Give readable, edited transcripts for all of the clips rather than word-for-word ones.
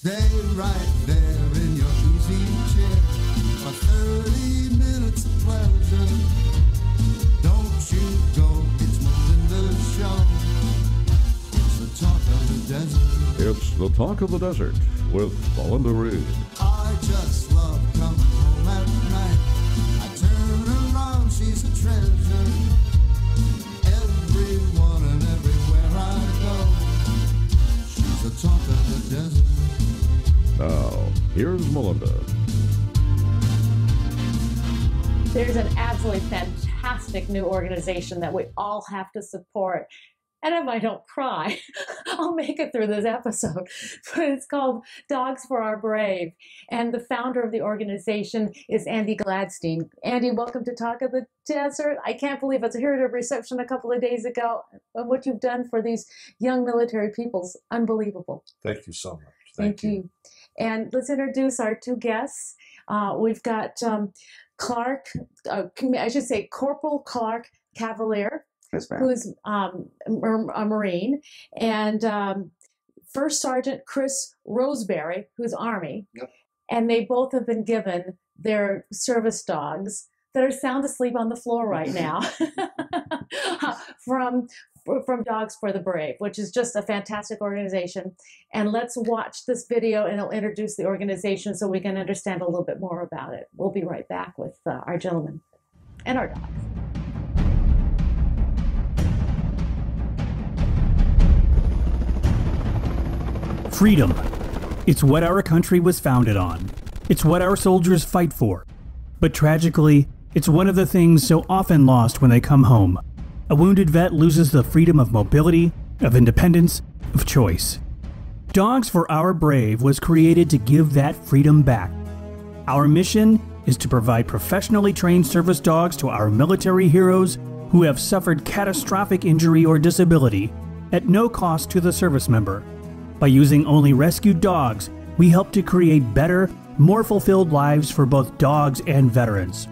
Stay right there in your easy chair for 30 minutes of pleasure. Don't you go, it's Melinda's show. It's the Talk of the Desert. It's the Talk of the Desert with Melinda Read. I just love coming home at night. I turn around, she's a treasure. Everyone and everywhere I go, she's the Talk of the Desert. Now, here's Melinda. There's an absolutely fantastic new organization that we all have to support. And if I don't cry, I'll make it through this episode. But it's called Dogs for Our Brave. And the founder of the organization is Andy Gladstein. Andy, welcome to Talk of the Desert. I can't believe I was here at a reception a couple of days ago. And what you've done for these young military people is unbelievable. Thank you so much. Thank you. And let's introduce our two guests. We've got Clark, I should say Corporal Clark Cavalier, yes, who is a Marine, and First Sergeant Chris Roseberry, who's Army. Yep. And they both have been given their service dogs that are sound asleep on the floor right now from Dogs for the Brave, which is just a fantastic organization. And let's watch this video and it'll introduce the organization so we can understand a little bit more about it. We'll be right back with our gentlemen and our dogs. Freedom. It's what our country was founded on. It's what our soldiers fight for. But tragically, it's one of the things so often lost when they come home. A wounded vet loses the freedom of mobility, of independence, of choice. Dogs for Our Brave was created to give that freedom back. Our mission is to provide professionally trained service dogs to our military heroes who have suffered catastrophic injury or disability at no cost to the service member. By using only rescued dogs, we help to create better, more fulfilled lives for both dogs and veterans.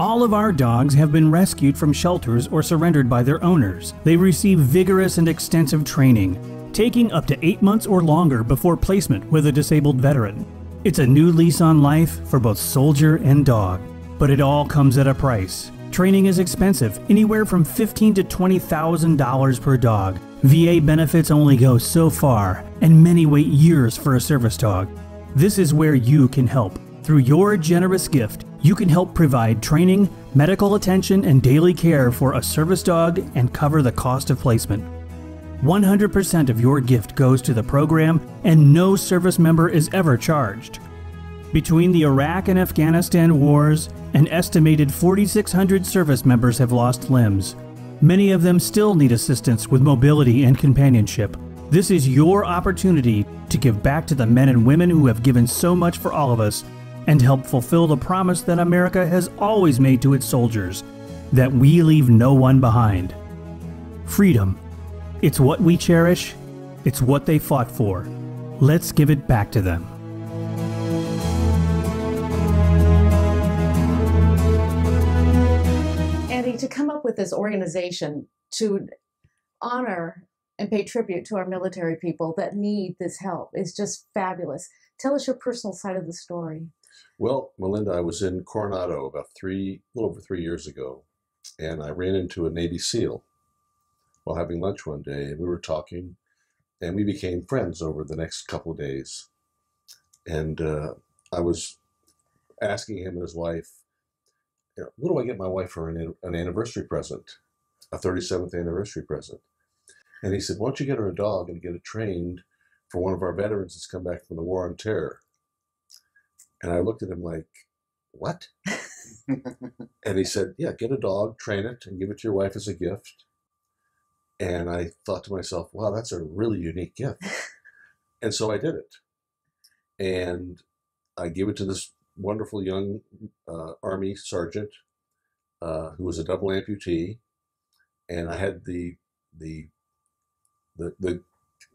All of our dogs have been rescued from shelters or surrendered by their owners. They receive vigorous and extensive training, taking up to 8 months or longer before placement with a disabled veteran. It's a new lease on life for both soldier and dog, but it all comes at a price. Training is expensive, anywhere from $15,000 to $20,000 per dog. VA benefits only go so far, and many wait years for a service dog. This is where you can help. Through your generous gift, you can help provide training, medical attention, and daily care for a service dog and cover the cost of placement. 100% of your gift goes to the program and no service member is ever charged. Between the Iraq and Afghanistan wars, an estimated 4,600 service members have lost limbs. Many of them still need assistance with mobility and companionship. This is your opportunity to give back to the men and women who have given so much for all of us, and help fulfill the promise that America has always made to its soldiers, that we leave no one behind. Freedom. It's what we cherish. It's what they fought for. Let's give it back to them. Andy, to come up with this organization to honor and pay tribute to our military people that need this help is just fabulous. Tell us your personal side of the story. Well, Melinda, I was in Coronado about a little over three years ago, and I ran into a Navy SEAL while having lunch one day, and we were talking, and we became friends over the next couple of days. And I was asking him and his wife, you know, what do I get my wife for an anniversary present, a 37th anniversary present? And he said, why don't you get her a dog and get it trained for one of our veterans that's come back from the War on Terror? And I looked at him like, what? And he said, yeah, get a dog, train it, and give it to your wife as a gift. And I thought to myself, wow, that's a really unique gift. And so I did it. And I gave it to this wonderful young Army sergeant who was a double amputee. And I had the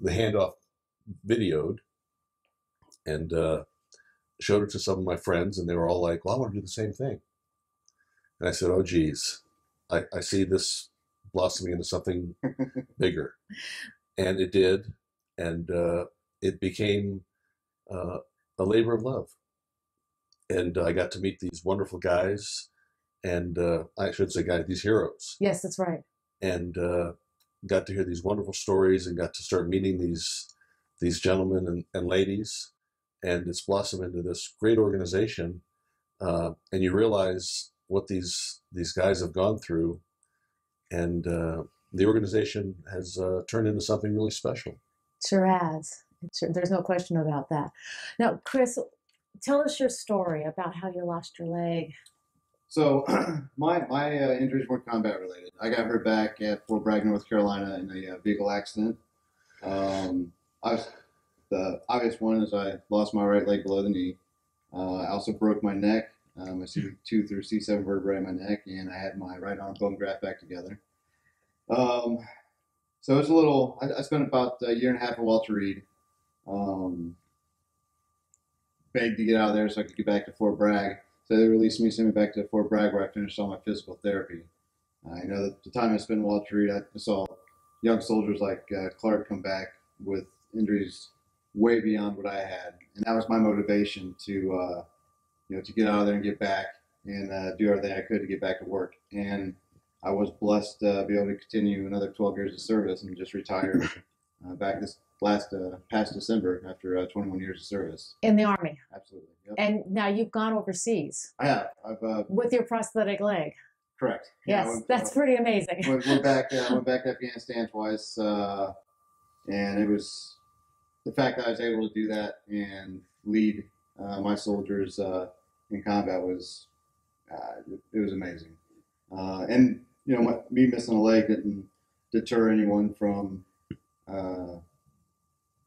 handoff videoed. And showed it to some of my friends, and they were all like, well, I want to do the same thing. And I said, oh, geez, I see this blossoming into something bigger. And it did. And it became a labor of love. And I got to meet these wonderful guys, and I should say guys, these heroes. Yes, that's right. And got to hear these wonderful stories and got to start meeting these gentlemen and ladies, and it's blossomed into this great organization. And you realize what these guys have gone through, and the organization has turned into something really special. Sure has. There's no question about that. Now, Chris, tell us your story about how you lost your leg. So my injuries weren't combat related. I got hurt back at Fort Bragg, North Carolina, in a vehicle accident. The obvious one is I lost my right leg below the knee. I also broke my neck, my C2 through C7 vertebrae in my neck, and I had my right arm bone graft back together. So it's a little, I spent about a year and a half at Walter Reed. Begged to get out of there so I could get back to Fort Bragg. So they released me, sent me back to Fort Bragg, where I finished all my physical therapy. I know that the time I spent in Walter Reed, I saw young soldiers like Clark come back with injuries way beyond what I had, and that was my motivation to, you know, to get out of there and get back and do everything I could to get back to work. And I was blessed to be able to continue another 12 years of service, and just retired back this past December after 21 years of service in the Army. Absolutely. Yep. And now you've gone overseas. I have. I've, with your prosthetic leg. Correct. Yes, yeah, that's pretty amazing. Went back to Afghanistan twice, and it was. The fact that I was able to do that and lead my soldiers in combat was, it was amazing. And, you know, me missing a leg didn't deter anyone from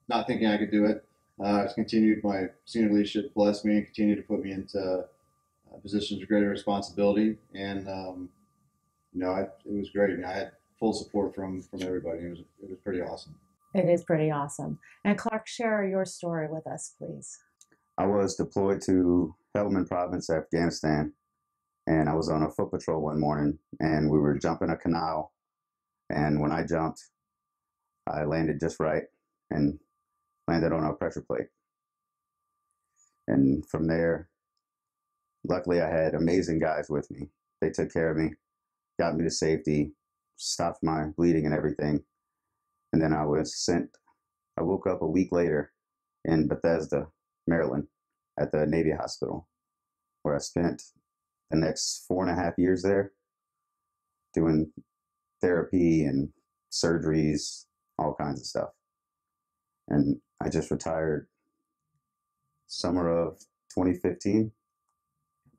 not thinking I could do it. It's continued, my senior leadership blessed me and continued to put me into positions of greater responsibility. And, you know, it was great. I mean, I had full support from everybody. It was pretty awesome. It is pretty awesome. And Clark, share your story with us, please. I was deployed to Helmand Province, Afghanistan, and I was on a foot patrol one morning, and we were jumping a canal, and when I jumped, I landed just right and landed on a pressure plate. And from there, luckily I had amazing guys with me. They took care of me, got me to safety, stopped my bleeding and everything. And then I was sent, I woke up a week later in Bethesda, Maryland, at the Navy Hospital, where I spent the next 4.5 years there doing therapy and surgeries, all kinds of stuff. And I just retired summer of 2015.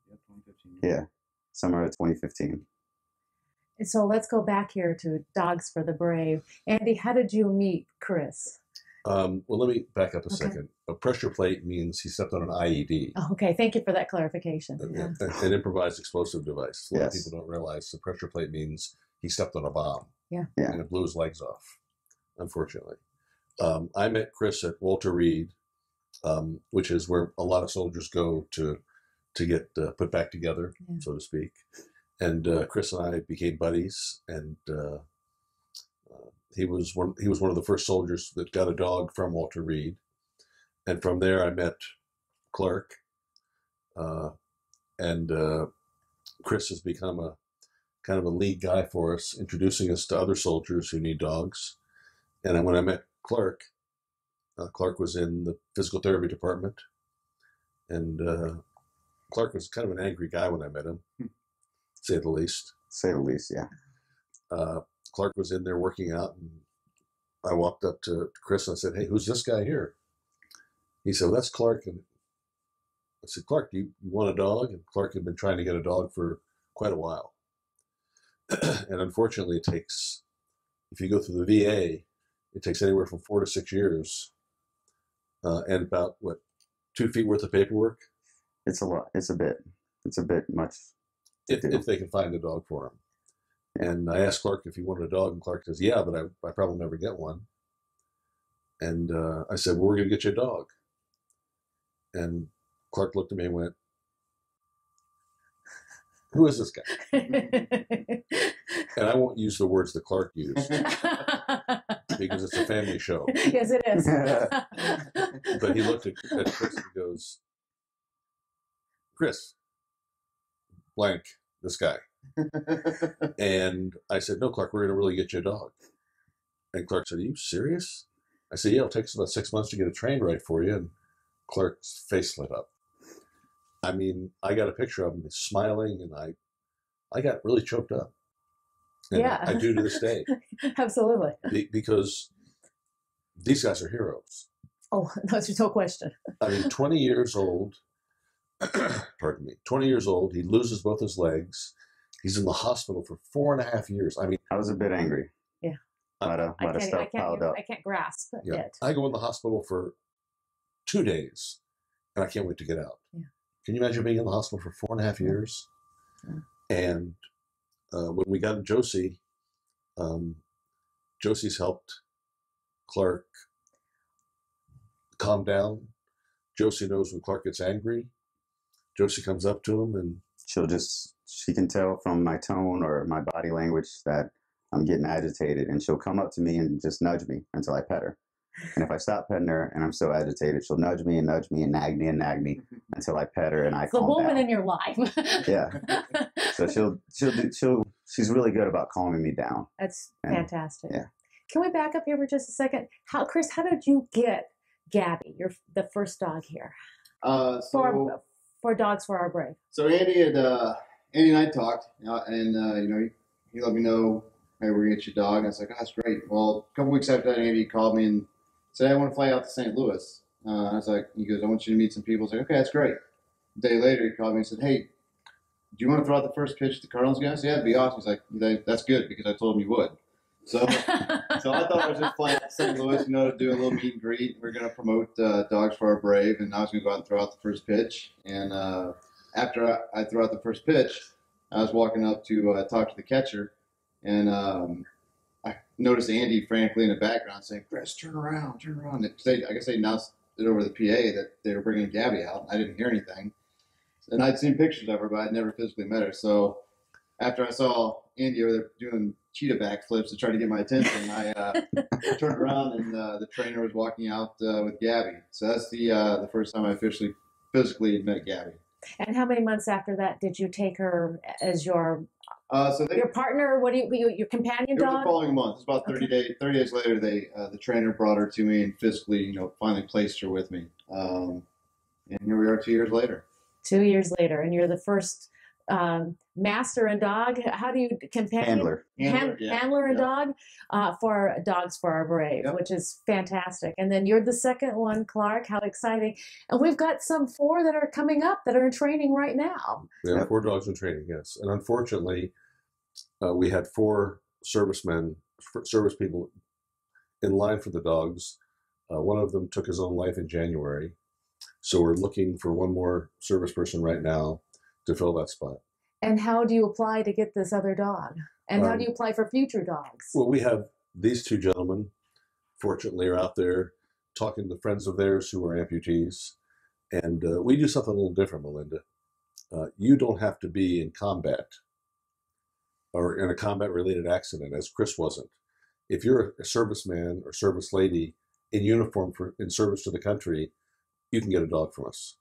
Yep, 2015. Yeah, summer of 2015. So let's go back here to Dogs for the Brave. Andy, how did you meet Chris? Well, let me back up a second. A pressure plate means he stepped on an IED. Oh, okay, thank you for that clarification. An improvised explosive device. A lot of people don't realize the pressure plate means he stepped on a bomb. Yeah. And it blew his legs off, unfortunately. I met Chris at Walter Reed, which is where a lot of soldiers go to get put back together, so to speak. And Chris and I became buddies, and he was one of the first soldiers that got a dog from Walter Reed. And from there I met Clark, and Chris has become a kind of a lead guy for us, introducing us to other soldiers who need dogs. And when I met Clark, Clark was in the physical therapy department, and Clark was kind of an angry guy when I met him. Say the least. Say the least, yeah. Clark was in there working out, and I walked up to Chris and I said, "Hey, who's this guy here?" He said, "Well, that's Clark." And I said, "Clark, do you want a dog?" And Clark had been trying to get a dog for quite a while. And unfortunately, it takes, if you go through the VA, it takes anywhere from 4 to 6 years, and about, what, 2 feet worth of paperwork? It's a lot. It's a bit. It's a bit much. If they can find a dog for him. And I asked Clark if he wanted a dog, and Clark says, "Yeah, but I probably never get one." And I said, "Well, we're going to get you a dog." And Clark looked at me and went, "Who is this guy?" And I won't use the words that Clark used. because it's a family show. Yes, it is. But he looked at Chris and goes, Chris, blank, this guy. And I said, no, Clark, we're going to really get you a dog. And Clark said, are you serious? I said, yeah, it'll take us about 6 months to get it trained right for you. And Clark's face lit up. I mean, I got a picture of him smiling, and I got really choked up. And yeah. I do to this day. Absolutely. Because these guys are heroes. Oh, there's no question. I mean, 20 years old, pardon me, 20 years old, he loses both his legs. He's in the hospital for 4.5 years. I mean, I was a bit angry. Yeah. I can't grasp it yet. I go in the hospital for 2 days, and I can't wait to get out. Yeah. Can you imagine being in the hospital for 4.5 years? Yeah. And when we got Josie, Josie's helped Clark calm down. Josie knows when Clark gets angry. Josie comes up to him and she can tell from my tone or my body language that I'm getting agitated, and she'll come up to me and just nudge me until I pet her. And if I stop petting her and I'm so agitated, she'll nudge me and nag me and nag me until I pet her and I calm down. The woman in your life. Yeah. So she's really good about calming me down. That's fantastic. Yeah. Can we back up here for just a second? Chris, how did you get Gabby, the first dog here? For Dogs for Our Brave. So Andy and I talked, he let me know, hey, we're gonna get your dog. And I was like, oh, that's great. Well, a couple weeks after that, Andy called me and said, I want to fly out to St. Louis. I was like, he goes, I want you to meet some people. I was like, okay, that's great. A day later, he called me and said, hey, do you want to throw out the first pitch to the Cardinals guys? Yeah, it'd be awesome. He's like, that's good, because I told him you would. So, so I thought I was just flying to St. Louis, to do a little meet and greet. We're going to promote Dogs for Our Brave, and I was going to go out and throw out the first pitch. And after I threw out the first pitch, I was walking up to talk to the catcher, and I noticed Andy frantically in the background saying, Chris, turn around, turn around. I guess they announced it over the PA that they were bringing Gabby out. I didn't hear anything. And I'd seen pictures of her, but I'd never physically met her. So after I saw Andy over there doing cheetah backflips to try to get my attention, I turned around, and the trainer was walking out with Gabby. So that's the first time I officially physically met Gabby. And how many months after that did you take her as your your partner? What do you, your companion dog? It was the following month. It's about 30 days later. The trainer brought her to me and physically, finally placed her with me. And here we are 2 years later. 2 years later, and you're the first master and dog. How do you handler and dog for Dogs for Our Brave, which is fantastic. And then you're the second one, Clark. How exciting! And we've got some 4 that are coming up that are in training right now. Yeah, 4 dogs in training. Yes, and unfortunately, we had 4 service people in line for the dogs. One of them took his own life in January. So we're looking for one more service person right now to fill that spot. And how do you apply to get this other dog? And how do you apply for future dogs? Well, we have these 2 gentlemen, fortunately, are out there talking to friends of theirs who are amputees. And we do something a little different, Melinda. You don't have to be in combat or in a combat-related accident, as Chris wasn't. If you're a serviceman or service lady in uniform in service to the country, you can get a dog from us.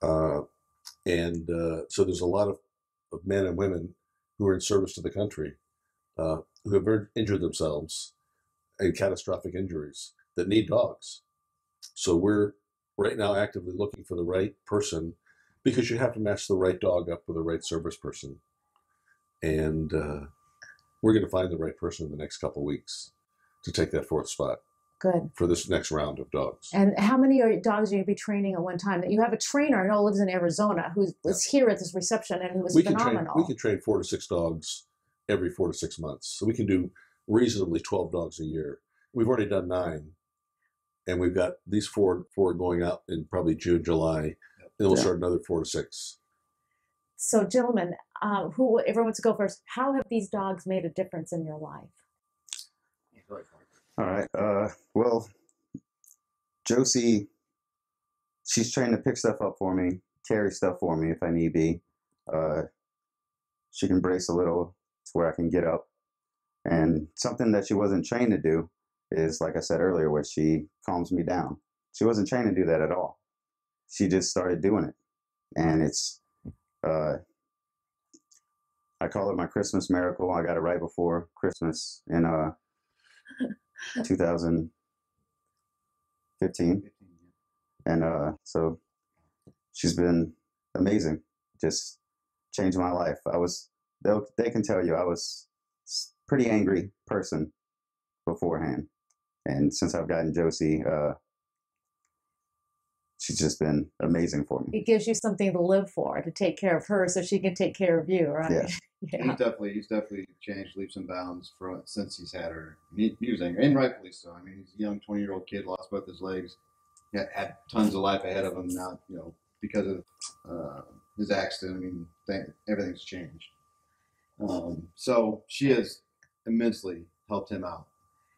So there's a lot of men and women who are in service to the country who have injured themselves in catastrophic injuries that need dogs. So we're right now actively looking for the right person, because you have to match the right dog up with the right service person. And we're going to find the right person in the next couple of weeks to take that 4th spot. Good. For this next round of dogs. And how many dogs are you going to be training at one time? You have a trainer who lives in Arizona who was here at this reception and who was phenomenal. We can train 4 to 6 dogs every 4 to 6 months. So we can do reasonably 12 dogs a year. We've already done 9. And we've got these 4 going out in probably June, July. And we'll start another 4 to 6. So, gentlemen, whoever wants to go first, how have these dogs made a difference in your life? All right. Well, Josie, she's trained to pick stuff up for me, carry stuff for me if I need be. She can brace a little to where I can get up. And something that she wasn't trained to do, is, like I said earlier, where she calms me down. She wasn't trained to do that at all. She just started doing it. And it's, I call it my Christmas miracle. I got it right before Christmas in 2015. And so she's been amazing. Just changed my life. I was, they can tell you, I was pretty angry person beforehand. And since I've gotten Josie, she's just been amazing for me. It gives you something to live for, to take care of her so she can take care of you, right? Yeah. Yeah. He's definitely changed leaps and bounds from since he's had her. He was angry, and rightfully so. I mean, he's a young 20-year-old kid, lost both his legs, had tons of life ahead of him now, you know, because of his accident. I mean, everything's changed. So she has immensely helped him out.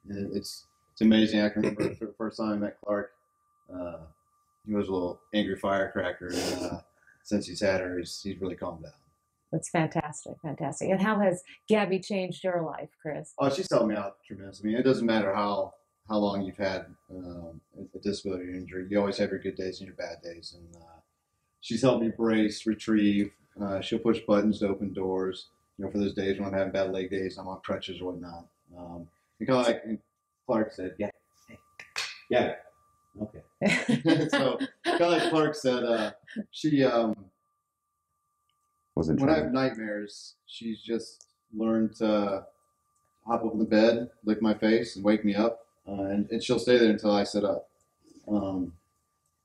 And it's amazing. I can remember the first time I met Clark. He was a little angry firecracker, and since he's had her, he's really calmed down. That's fantastic, fantastic. And how has Gabby changed your life, Chris? Oh, she's helped me out tremendously. I mean, it doesn't matter how long you've had a disability or injury. You always have your good days and your bad days, and she's helped me brace, retrieve. She'll push buttons to open doors. You know, for those days when I'm having bad leg days, I'm on crutches or whatnot. And kind of like Clark said, yeah. Okay. So, kind of like Clark said, she wasn't when I have nightmares, she's just learned to hop over the bed, lick my face, and wake me up, and she'll stay there until I sit up.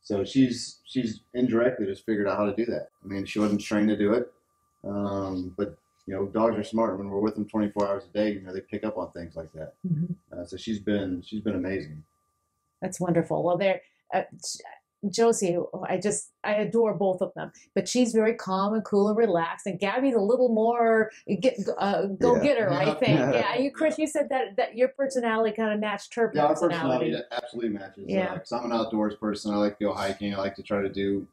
So she's indirectly just figured out how to do that. I mean, she wasn't trained to do it, but you know, dogs are smart. When we're with them 24 hours a day, you know, they pick up on things like that. Mm-hmm. So she's been amazing. That's wonderful. Well, there, Josie, I adore both of them, but she's very calm and cool and relaxed, and Gabby's a little more go-getter, I think. Yeah, Chris, you said that your personality kind of matched her personality. Yeah, our personality absolutely matches. Yeah, because I'm an outdoors person. I like to go hiking. I like to try to do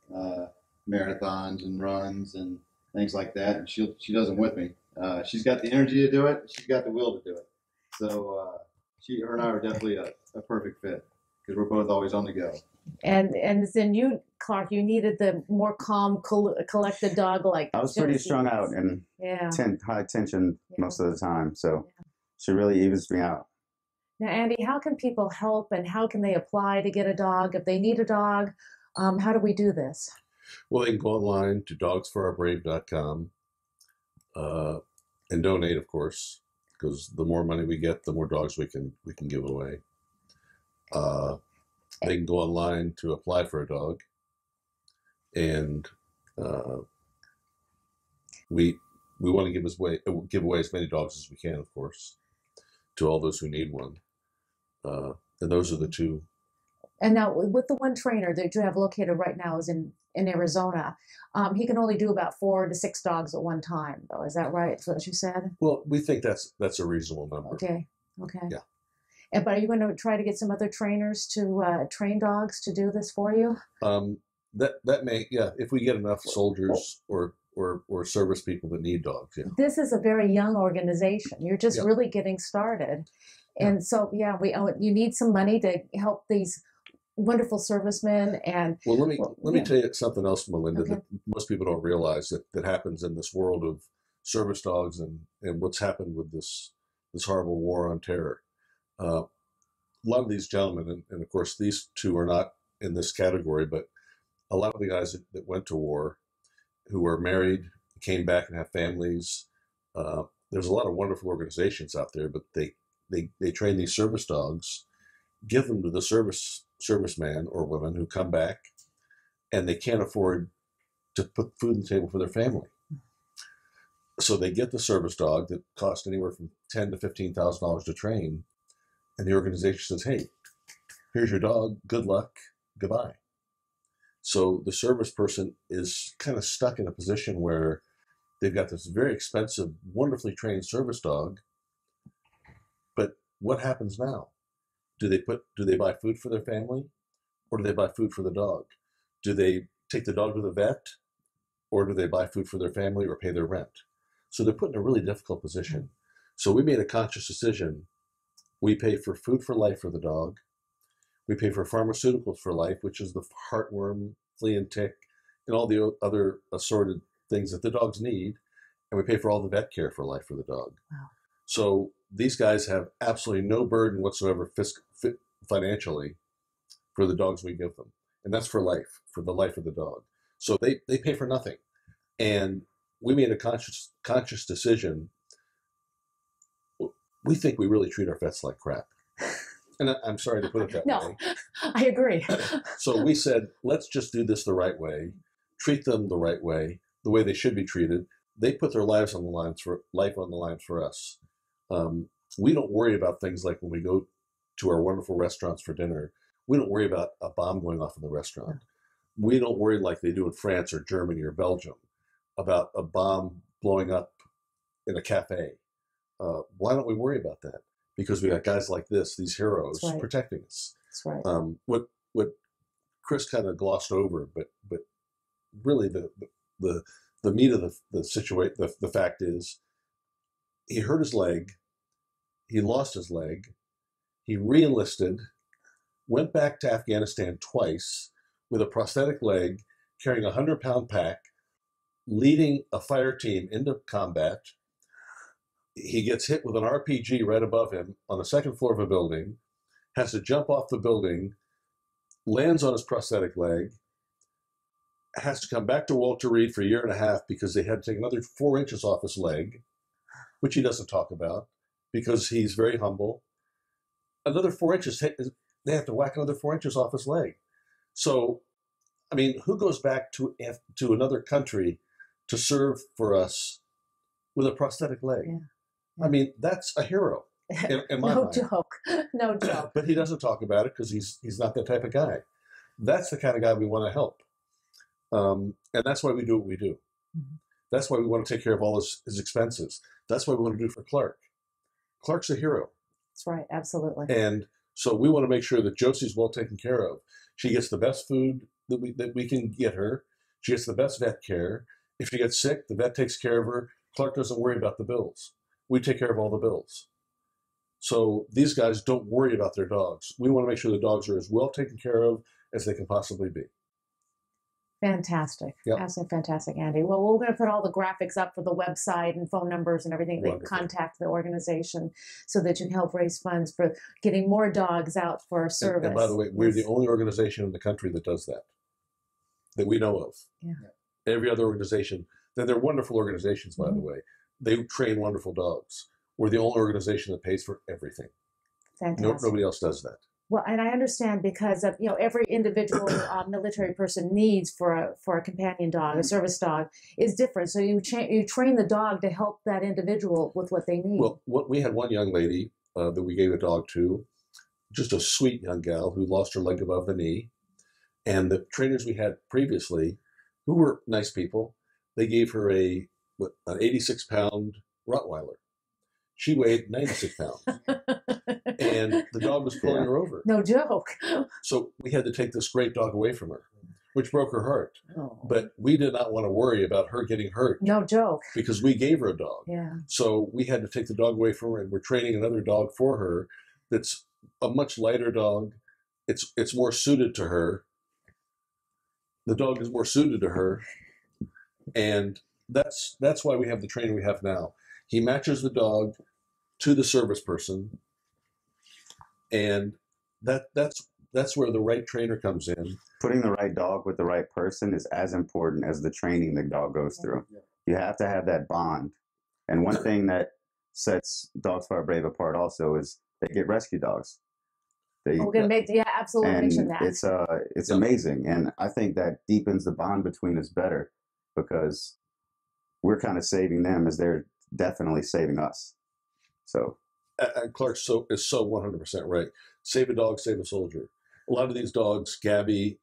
marathons and runs and things like that, and she does them with me. She's got the energy to do it. She's got the will to do it. So her and I are definitely a perfect fit, because we're both always on the go. And then you, Clark, you needed the more calm, collected dog like. I was pretty strung out and high tension most of the time, so she really evens me out. Now, Andy, how can people help, and how can they apply to get a dog if they need a dog? How do we do this? Well, they can go online to dogsforourbrave.com and donate, of course, because the more money we get, the more dogs we can give away. They can go online to apply for a dog, and we want to give away as many dogs as we can, of course, to all those who need one. And those are the two. And now, with the one trainer that you have located right now is in Arizona, he can only do about 4 to 6 dogs at one time, though. Is that right? That's what you said. Well, we think that's a reasonable number. Okay. Okay. Yeah. But are you going to try to get some other trainers to train dogs to do this for you? That may, if we get enough soldiers or service people that need dogs. Yeah. This is a very young organization. You're just really getting started. And so, you need some money to help these wonderful servicemen. And well, let me tell you something else, Melinda, that most people don't realize that happens in this world of service dogs and what's happened with this horrible war on terror. A lot of these gentlemen, and of course these two are not in this category, but a lot of the guys that went to war, who were married, came back and have families. There's a lot of wonderful organizations out there, but they train these service dogs, give them to the serviceman or women who come back, and they can't afford to put food on the table for their family. So they get the service dog that costs anywhere from $10,000 to $15,000 to train. And the organization says, hey, here's your dog. Good luck. Goodbye. So the service person is kind of stuck in a position where they've got this very expensive, wonderfully trained service dog. But what happens now? Do they buy food for their family, or do they buy food for the dog? Do they take the dog to the vet, or do they buy food for their family or pay their rent? So they're put in a really difficult position. So we made a conscious decision We pay for food for life for the dog. We pay for pharmaceuticals for life, which is the heartworm, flea and tick, and all the other assorted things that the dogs need. And we pay for all the vet care for life for the dog. Wow. So these guys have absolutely no burden whatsoever financially for the dogs we give them. And that's for life, for the life of the dog. So they pay for nothing. And we made a conscious decision. We think we really treat our vets like crap. And I'm sorry to put it that way. No, I agree. So we said, let's just do this the right way, treat them the right way, the way they should be treated. They put their lives on the line for us. We don't worry about things like when we go to our wonderful restaurants for dinner. We don't worry about a bomb going off in the restaurant. Yeah. We don't worry like they do in France or Germany or Belgium about a bomb blowing up in a cafe. Why don't we worry about that? Because we got guys like this, these heroes, right, protecting us. That's right. What Chris kind of glossed over, but really the meat of the fact is, he hurt his leg, he lost his leg, he re-enlisted, went back to Afghanistan twice with a prosthetic leg, carrying a 100-pound pack, leading a fire team into combat. He gets hit with an RPG right above him on the second floor of a building, has to jump off the building, lands on his prosthetic leg, has to come back to Walter Reed for a year and a half because they had to take another 4 inches off his leg, which he doesn't talk about because he's very humble. Another 4 inches, they have to whack another 4 inches off his leg. So, I mean, who goes back to another country to serve for us with a prosthetic leg? Yeah. I mean, that's a hero in my mind. No joke. But he doesn't talk about it because he's not that type of guy. That's the kind of guy we want to help. And that's why we do what we do. Mm-hmm. That's why we want to take care of all his expenses. That's what we want to do for Clark. Clark's a hero. That's right. Absolutely. And so we want to make sure that Josie's well taken care of. She gets the best food that we can get her. She gets the best vet care. If she gets sick, the vet takes care of her. Clark doesn't worry about the bills. We take care of all the bills. So these guys don't worry about their dogs. We want to make sure the dogs are as well taken care of as they can possibly be. Fantastic. Yep. Absolutely fantastic, Andy. Well, we're going to put all the graphics up for the website and phone numbers and everything. They can contact the organization so that you can help raise funds for getting more dogs out for our service. And by the way, we're the only organization in the country that does that we know of. Yeah. Every other organization. They're wonderful organizations, by the way. They train wonderful dogs. We're the only organization that pays for everything. Fantastic. Nobody else does that. Well, and I understand because of, you know, every individual military person needs for a companion dog, a service dog, is different. So you train the dog to help that individual with what they need. Well, we had one young lady that we gave a dog to, just a sweet young gal who lost her leg above the knee, and the trainers we had previously, who were nice people, they gave her an 86-pound Rottweiler. She weighed 96 pounds. And the dog was pulling her over. No joke. So we had to take this great dog away from her, which broke her heart. Oh. But we did not want to worry about her getting hurt. No joke. Because we gave her a dog. Yeah. So we had to take the dog away from her, and we're training another dog for her that's a much lighter dog. It's more suited to her. The dog is more suited to her. And that's why we have the trainer we have now. He matches the dog to the service person, and that's where the right trainer comes in. Putting the right dog with the right person is as important as the training the dog goes through. You have to have that bond. And one thing that sets Dogs for Our Brave apart also is they get rescue dogs. We're gonna mention that. It's amazing, and I think that deepens the bond between us better. Because we're kind of saving them as they're definitely saving us. So, and Clark is so 100% right. Save a dog, save a soldier. A lot of these dogs, Gabby,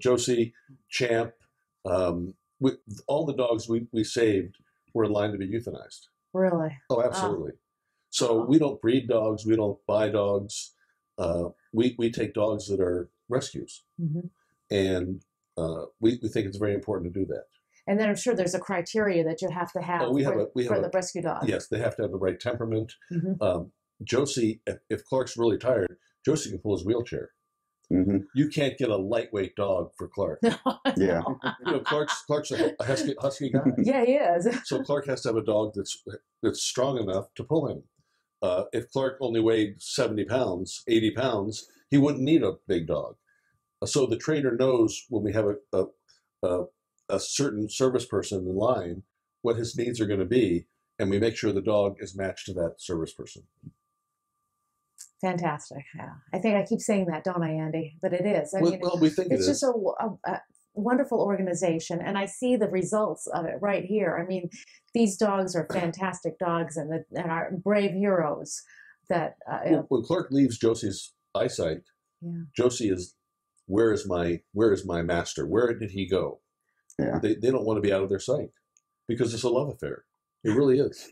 Josie, Champ, all the dogs we saved were in line to be euthanized. Really? Oh, absolutely. So we don't breed dogs. We don't buy dogs. We take dogs that are rescues. Mm-hmm. And we think it's very important to do that. And then I'm sure there's a criteria that you have to have for the rescue dog. Yes, they have to have the right temperament. Mm-hmm. Josie, if Clark's really tired, Josie can pull his wheelchair. Mm-hmm. You can't get a lightweight dog for Clark. Yeah, you know, Clark's a husky guy. Yeah, he is. So Clark has to have a dog that's strong enough to pull him. If Clark only weighed 70 pounds, 80 pounds, he wouldn't need a big dog. So the trainer knows when we have a certain service person in line what his needs are going to be, and we make sure the dog is matched to that service person. Fantastic. Yeah. I think I keep saying that, don't I, Andy? But it is. I mean, we think it's just a wonderful organization, and I see the results of it right here. I mean, these dogs are fantastic dogs and are brave heroes. That when Clark leaves Josie's eyesight, yeah. Josie is, where is my master? Where did he go? Yeah. They don't want to be out of their sight because it's a love affair. It really is.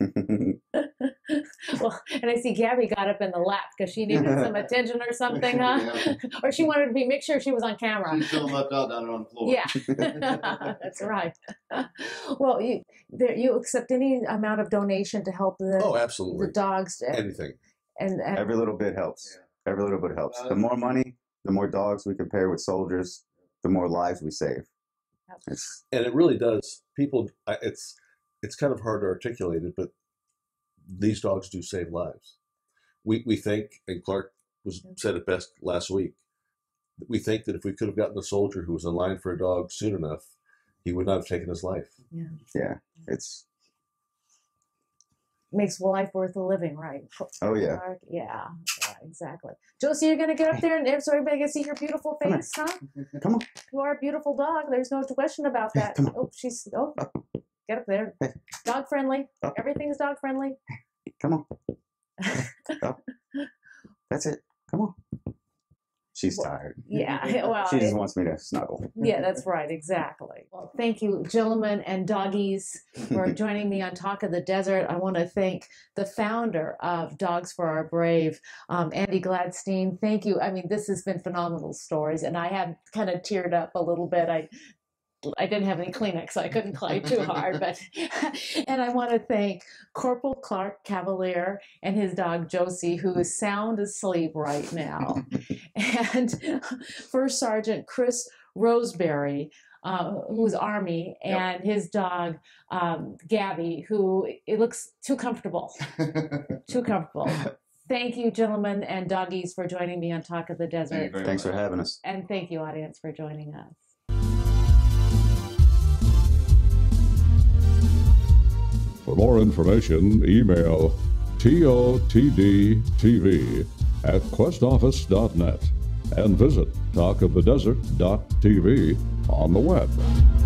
Well, and I see Gabby got up in the lap because she needed some attention or something, huh? Yeah. Or she wanted to make sure she was on camera. She's still left out down on the floor. Yeah, that's right. Well, you accept any amount of donation to help the the dogs. Anything. And every little bit helps. Yeah. Every little bit helps. The more money, the more dogs we can pair with soldiers, the more lives we save. And it really does. People, it's kind of hard to articulate it, but these dogs do save lives. We think, and Clark said it best last week, we think that if we could have gotten a soldier who was in line for a dog soon enough, he would not have taken his life. Yeah. Yeah. It makes life worth a living, right? Oh, yeah. Yeah. Yeah, exactly. Josie, you're going to get up there and so everybody can see your beautiful face, huh? Come on. You are a beautiful dog. There's no question about that. Come on. Oh, she's... Oh. Get up there. Dog friendly. Up. Everything's dog friendly. Come on. That's it. Come on. She's tired. Yeah. Well, she just wants me to snuggle. Yeah, that's right. Exactly. Well, thank you, gentlemen and doggies, for joining me on Talk of the Desert. I want to thank the founder of Dogs for Our Brave, Andy Gladstein. Thank you. I mean, this has been phenomenal stories, and I have kind of teared up a little bit. I didn't have any Kleenex, so I couldn't cry too hard. But and I want to thank Corporal Clark Cavalier and his dog Josie, who is sound asleep right now, and First Sergeant Chris Roseberry, who's Army, and his dog Gabby, who it looks too comfortable, too comfortable. Thank you, gentlemen and doggies, for joining me on Talk of the Desert. Thanks for having us, and thank you, audience, for joining us. For more information, email totdtv@questoffice.net and visit talkofthedesert.tv on the web.